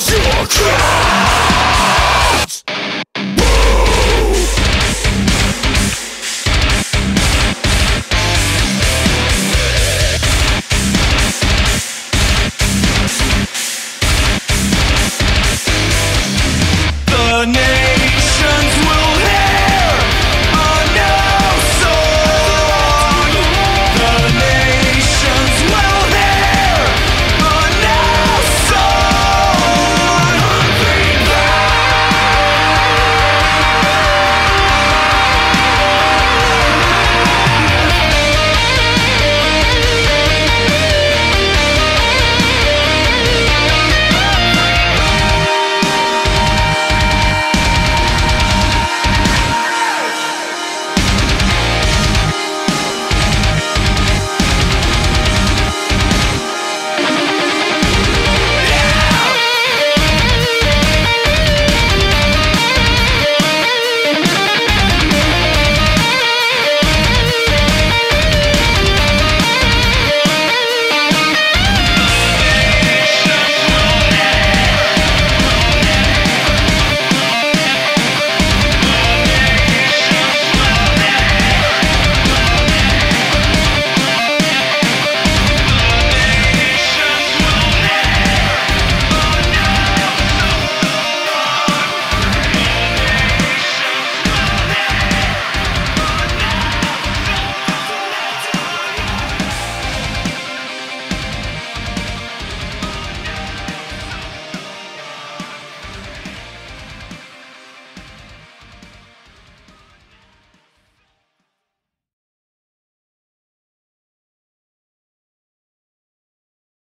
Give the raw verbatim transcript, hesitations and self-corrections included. Now's your chance! The name